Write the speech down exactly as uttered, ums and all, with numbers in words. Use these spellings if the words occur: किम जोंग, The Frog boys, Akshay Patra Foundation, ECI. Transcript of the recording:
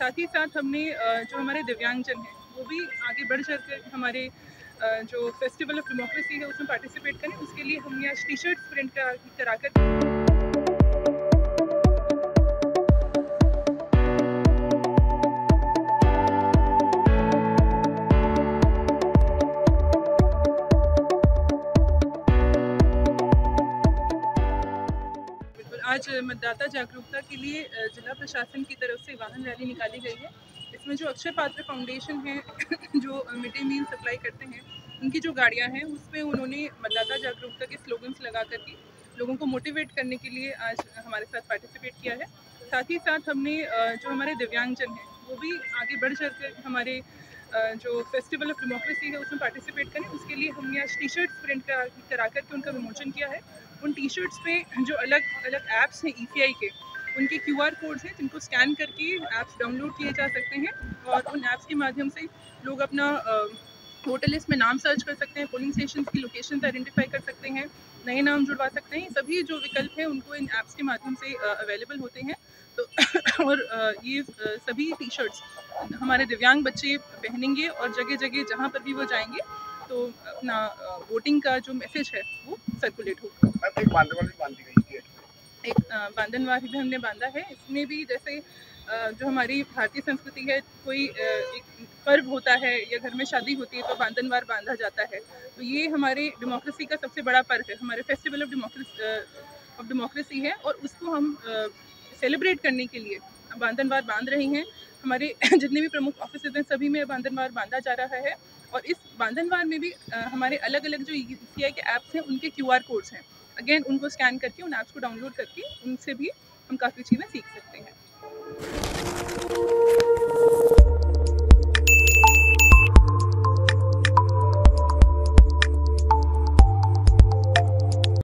साथ ही साथ हमने जो हमारे दिव्यांगजन हैं वो भी आगे बढ़ चढ़कर हमारे जो फेस्टिवल ऑफ डेमोक्रेसी है उसमें पार्टिसिपेट करें, उसके लिए हमने आज टी शर्ट्स प्रिंट कराकर आज मतदाता जागरूकता के लिए जिला प्रशासन की तरफ से वाहन रैली निकाली गई है। इसमें जो अक्षय पात्र फाउंडेशन है जो मिड डे मील सप्लाई करते हैं उनकी जो गाड़ियां हैं उसमें उन्होंने मतदाता जागरूकता के स्लोगन्स लगा करके लोगों को मोटिवेट करने के लिए आज हमारे साथ पार्टिसिपेट किया है। साथ ही साथ हमने जो हमारे दिव्यांगजन हैं वो भी आगे बढ़ चढ़कर हमारे जो फेस्टिवल ऑफ डेमोक्रेसी है उसमें पार्टिसिपेट करें, उसके लिए हमने आज टी शर्ट्स प्रिंट करा करके उनका विमोचन किया है। उन टी शर्ट्स पे जो अलग अलग ऐप्स हैं ई सी आई के उनके क्यू आर कोड्स हैं जिनको स्कैन करके ऐप्स डाउनलोड किए जा सकते हैं और उन ऐप्स के माध्यम से लोग अपना वोटर लिस्ट में नाम सर्च कर सकते हैं, पोलिंग स्टेशन की लोकेशन आइडेंटिफाई कर सकते हैं, नए नाम जुड़वा सकते हैं। सभी जो विकल्प हैं उनको इन ऐप्स के माध्यम से अवेलेबल होते हैं। तो और ये सभी टी शर्ट्स हमारे दिव्यांग बच्चे पहनेंगे और जगह जगह जहाँ पर भी वो जाएंगे तो अपना वोटिंग का जो मैसेज है वो सर्कुलेट होगा। एक बांधनवार भी हमने बांधा है। इसमें भी जैसे जो हमारी भारतीय संस्कृति है, कोई एक पर्व होता है या घर में शादी होती है तो बांधनवार बांधा जाता है। तो ये हमारे डेमोक्रेसी का सबसे बड़ा पर्व है, हमारे festival of democracy of democracy है और उसको हम सेलिब्रेट करने के लिए बांधनवार बांध रहे हैं। हमारे जितने भी प्रमुख ऑफिसेज हैं सभी में बांधनवार बांधा जा रहा है और इस बांधनवार में भी हमारे अलग अलग जो ई सी आई के ऐप्स हैं उनके क्यू आर कोड्स हैं, अगेन उनको स्कैन करके उन ऐप्स को डाउनलोड करके उनसे भी हम काफ़ी चीज़ें सीख सकते हैं।